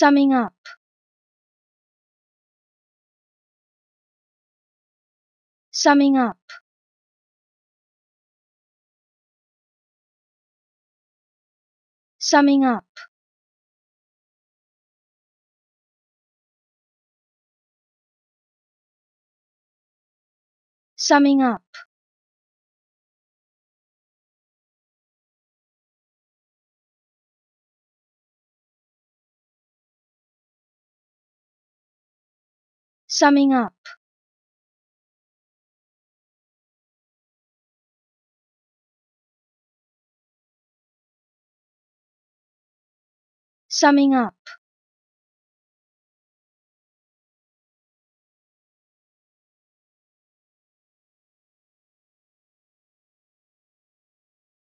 Summing up. Summing up. Summing up. Summing up. Summing up. Summing up.